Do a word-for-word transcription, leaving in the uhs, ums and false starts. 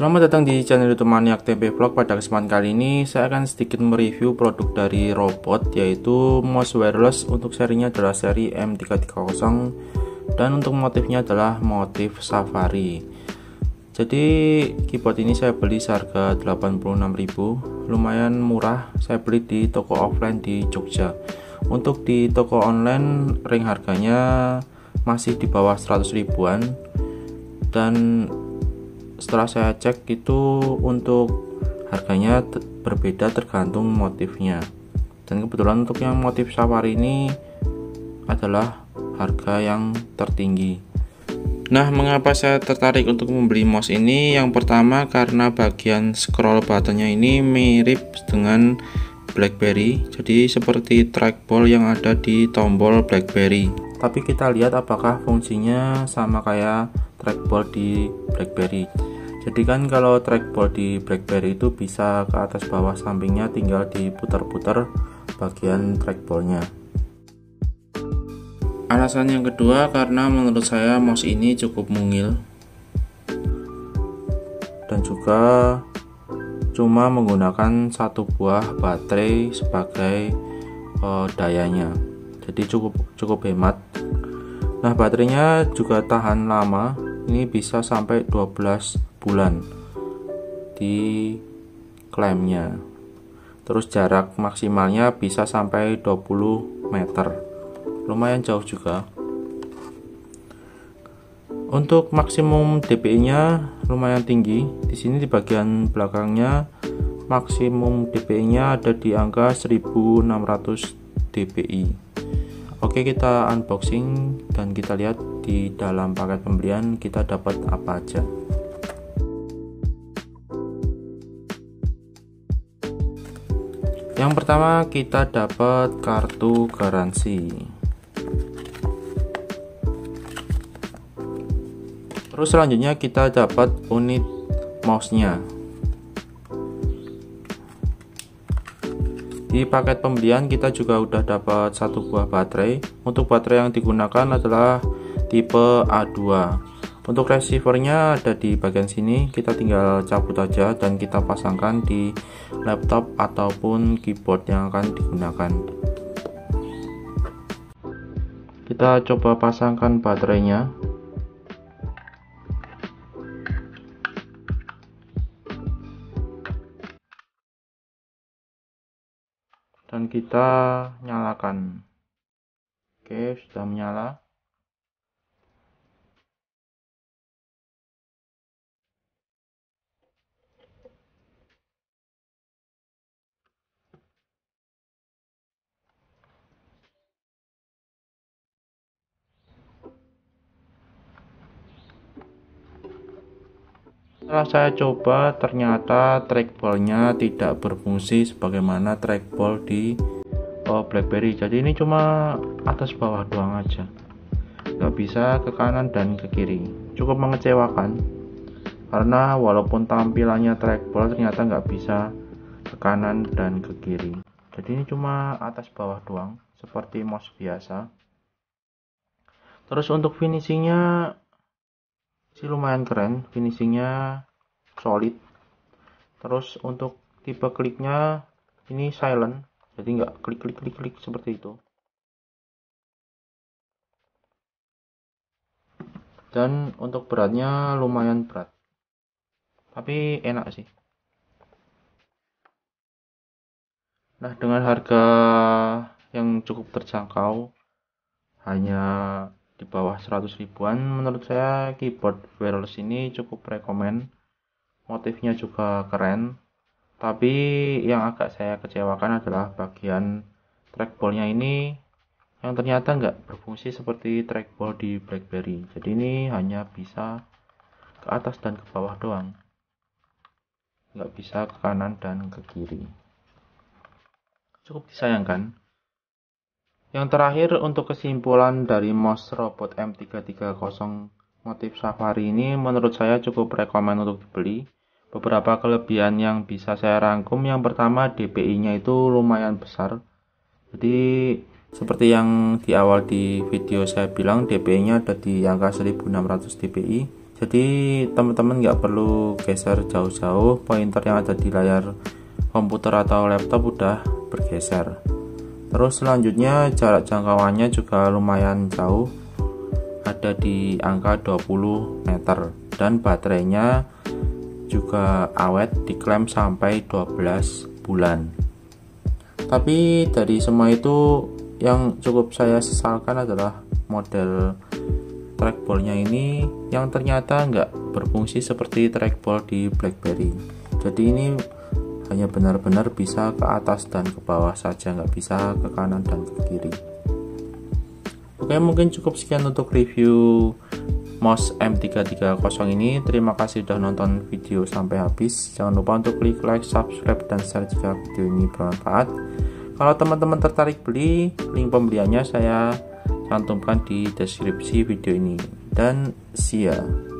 Selamat datang di channel YouTube Maniac Tempe Vlog. Pada kesempatan kali ini saya akan sedikit mereview produk dari robot, yaitu Mouse Wireless. Untuk serinya adalah seri M tiga tiga nol dan untuk motifnya adalah motif Safari. Jadi keyboard ini saya beli seharga delapan puluh enam ribu, lumayan murah. Saya beli di toko offline di Jogja. Untuk di toko online ring harganya masih di bawah seratus ribuan, dan setelah saya cek itu untuk harganya berbeda tergantung motifnya. Dan kebetulan untuk yang motif Safari ini adalah harga yang tertinggi. Nah, mengapa saya tertarik untuk membeli mouse ini? Yang pertama karena bagian scroll buttonnya ini mirip dengan Blackberry, jadi seperti trackball yang ada di tombol Blackberry. Tapi kita lihat apakah fungsinya sama kayak trackball di BlackBerry. Jadi kan kalau trackball di BlackBerry itu bisa ke atas bawah sampingnya, tinggal diputar-putar bagian trackballnya. Alasan yang kedua karena menurut saya mouse ini cukup mungil dan juga cuma menggunakan satu buah baterai sebagai uh, dayanya. Jadi cukup cukup hemat. Nah, baterainya juga tahan lama, ini bisa sampai dua belas bulan di klaimnya. Terus jarak maksimalnya bisa sampai dua puluh meter, lumayan jauh juga. Untuk maksimum D P I nya lumayan tinggi, di sini di bagian belakangnya maksimum D P I nya ada di angka seribu enam ratus D P I. Oke, kita unboxing dan kita lihat di dalam paket pembelian kita dapat apa aja. Yang pertama kita dapat kartu garansi. Terus selanjutnya kita dapat unit mouse-nya. Di paket pembelian kita juga udah dapat satu buah baterai. Untuk baterai yang digunakan adalah tipe A dua. Untuk receivernya ada di bagian sini, kita tinggal cabut aja dan kita pasangkan di laptop ataupun keyboard yang akan digunakan. Kita coba pasangkan baterainya. Dan kita nyalakan. Oke, sudah menyala. Setelah saya coba, ternyata trackballnya tidak berfungsi sebagaimana trackball di oh, BlackBerry. Jadi ini cuma atas bawah doang aja, nggak bisa ke kanan dan ke kiri. Cukup mengecewakan karena walaupun tampilannya trackball ternyata nggak bisa ke kanan dan ke kiri. Jadi ini cuma atas bawah doang seperti mouse biasa. Terus untuk finishingnya sih lumayan keren, finishingnya solid. Terus untuk tipe kliknya ini silent, jadi nggak klik klik klik klik seperti itu. Dan untuk beratnya lumayan berat, tapi enak sih. Nah, dengan harga yang cukup terjangkau, hanya di bawah seratus ribuan, menurut saya keyboard wireless ini cukup rekomen. Motifnya juga keren, tapi yang agak saya kecewakan adalah bagian trackballnya ini yang ternyata nggak berfungsi seperti trackball di BlackBerry. Jadi ini hanya bisa ke atas dan ke bawah doang, nggak bisa ke kanan dan ke kiri. Cukup disayangkan. Yang terakhir, untuk kesimpulan dari mouse robot M tiga tiga nol motif Safari ini, menurut saya cukup rekomen untuk dibeli. Beberapa kelebihan yang bisa saya rangkum, yang pertama D P I-nya itu lumayan besar. Jadi seperti yang di awal di video saya bilang, D P I-nya ada di angka seribu enam ratus D P I. Jadi teman-teman nggak perlu geser jauh-jauh, pointer yang ada di layar komputer atau laptop udah bergeser. Terus selanjutnya jarak jangkauannya juga lumayan jauh, ada di angka dua puluh meter, dan baterainya juga awet, diklaim sampai dua belas bulan. Tapi dari semua itu yang cukup saya sesalkan adalah model trackballnya ini yang ternyata nggak berfungsi seperti trackball di BlackBerry. Jadi ini hanya benar-benar bisa ke atas dan ke bawah saja, nggak bisa ke kanan dan ke kiri. Oke, mungkin cukup sekian untuk review Mouse M tiga tiga nol ini. Terima kasih sudah nonton video sampai habis. Jangan lupa untuk klik like, subscribe, dan share jika video ini bermanfaat. Kalau teman-teman tertarik beli, link pembeliannya saya cantumkan di deskripsi video ini. Dan see ya.